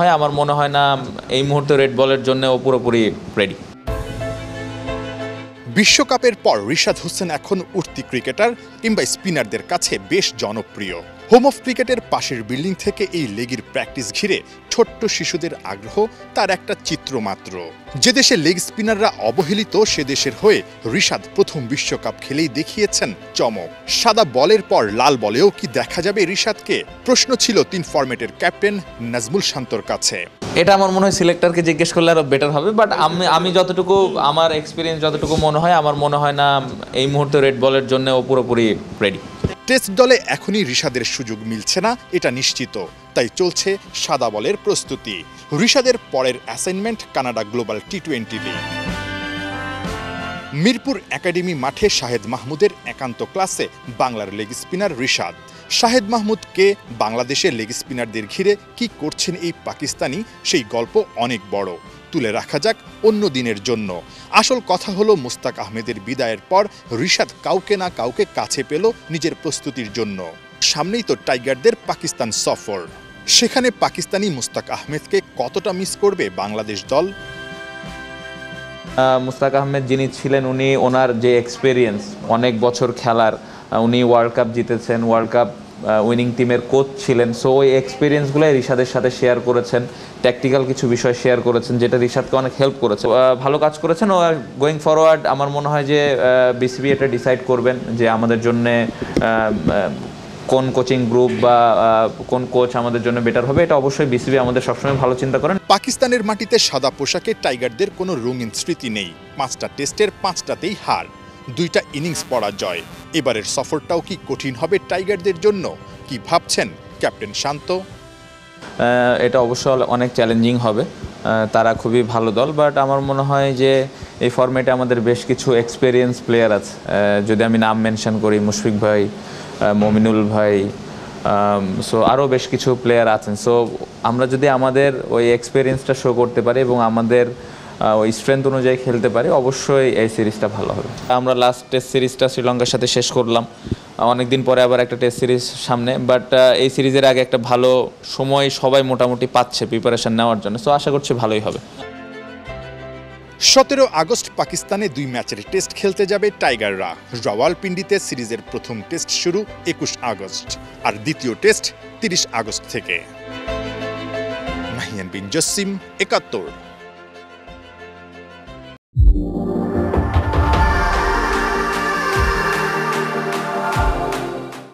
হয়, আমার মনে হয় না এই মুহূর্তে রেড বলের জন্য ও পুরোপুরি রেডি। বিশ্বকাপের পর রিশাদ হোসেন এখন উঠতি ক্রিকেটার কিংবা স্পিনারদের কাছে বেশ জনপ্রিয়। হোম অফ ক্রিকেটের পাশের বিল্ডিং থেকে এই লেগের প্র্যাকটিস ঘিরে ছোট্ট শিশুদের আগ্রহ তার একটা চিত্র মাত্র। যে দেশে লেগ স্পিনাররা অবহেলিত, সে দেশের হয়ে রিশাদ প্রথম বিশ্বকাপ খেলেই দেখিয়েছেন চমক। সাদা বলের পর লাল বলেও কি দেখা যাবে রিশাদকে? প্রশ্ন ছিল তিন ফরম্যাটের ক্যাপ্টেন নাজমুল শান্তর কাছে। এটা আমার মনে হয় সিলেক্টরকে জিজ্ঞেস করলে আরো বেটার হবে, বাট আমি যতটুকু আমার এক্সপিরিয়েন্স যতটুকু মনে হয়, আমার মনে হয় না এই মুহূর্তে রেড বলের জন্য ও পুরোপুরি রেডি। টেস্ট দলে এখনই রিশাদের সুযোগ মিলছে না, এটা নিশ্চিত। তাই চলছে সাদা বলের প্রস্তুতি। রিশাদের পরের assignment Canada global T20 league. Mirpur academy মাঠে শাহিদ মাহমুদের একান্ত ক্লাসে বাংলার লেগ স্পিনার রিশাদ। শাহিদ মাহমুদকে বাংলাদেশের লেগ স্পিনারদের ঘিরে কি করছেন এই পাকিস্তানি, সেই গল্প অনেক বড়, তুলে রাখা যাক অন্য দিনের জন্য। আসল কথা হলো, মুশতাক আহমেদের বিদায়ের পর রিশাদ কাউকে না কাউকে কাছে পেল নিজের প্রস্তুতির জন্য। সামনেই তো টাইগারদের পাকিস্তান সফর, সেখানে পাকিস্তানি মুশতাক আহমেদকে কতটা মিস করবে বাংলাদেশ দল? মুশতাক আহমেদ যিনি ছিলেন, উনি ওনার যে এক্সপিরিয়েন্স, অনেক বছর খেলার, উনি ওয়ার্ল্ড কাপ জিতেছেন, ওয়ার্ল্ড কাপ উইনিং টিমের কোচ ছিলেন। সো ওই এক্সপিরিয়েন্সগুলোই রিশাদের সাথে শেয়ার করেছেন, ট্যাকটিক্যাল কিছু বিষয় শেয়ার করেছেন, যেটা রিশাদকে অনেক হেল্প করেছে। ভালো কাজ করেছেন। ও গোয়িং ফরওয়ার্ড আমার মনে হয় যে বিসিবি এটা ডিসাইড করবেন যে আমাদের জন্যে কোন কোচিং গ্রুপ বা কোন কোচ আমাদের জন্য বেটার হবে। এটা অবশ্যই বিসিবি আমাদের সবসময় ভালো চিন্তা করেন। পাকিস্তানের মাটিতে সাদা পোশাকে টাইগারদের কোনো রঙিন স্মৃতি নেই। 5টা টেস্টের 5টাতেই হার, 2টা ইনিংস পরাজয়। এবারের সফরটাও কি কঠিন হবে টাইগারদের জন্য? কি ভাবছেন ক্যাপ্টেন শান্ত? এটা অবশ্য অনেক চ্যালেঞ্জিং হবে। তারা খুবই ভালো দল, বাট আমার মনে হয় যে এই ফরম্যাটে আমাদের বেশ কিছু এক্সপিরিয়েন্স প্লেয়ার আছে। যদি আমি নাম মেনশন করি, মুশফিক ভাই, মোমিনুল ভাই, সো আরও বেশ কিছু প্লেয়ার আছেন। সো আমরা যদি আমাদের ওই এক্সপিরিয়েন্সটা শো করতে পারি এবং আমাদের ওই স্ট্রেংথ অনুযায়ী খেলতে পারি, অবশ্যই এই সিরিজটা ভালো হবে। আমরা লাস্ট টেস্ট সিরিজটা শ্রীলঙ্কার সাথে শেষ করলাম, অনেকদিন পরে আবার একটা টেস্ট সিরিজ সামনে, বাট এই সিরিজের আগে একটা ভালো সময় সবাই মোটামুটি পাচ্ছে প্রিপারেশন নেওয়ার জন্য। সো আশা করছি ভালোই হবে। 17 আগস্ট পাকিস্তানে 2 ম্যাচের টেস্ট খেলতে যাবে টাইগাররা। রাওয়ালপিন্ডিতে সিরিজের প্রথম টেস্ট শুরু 21 আগস্ট, আর দ্বিতীয় টেস্ট 30 আগস্ট থেকে। মাহিয়ান বিন জসিম, ৭১।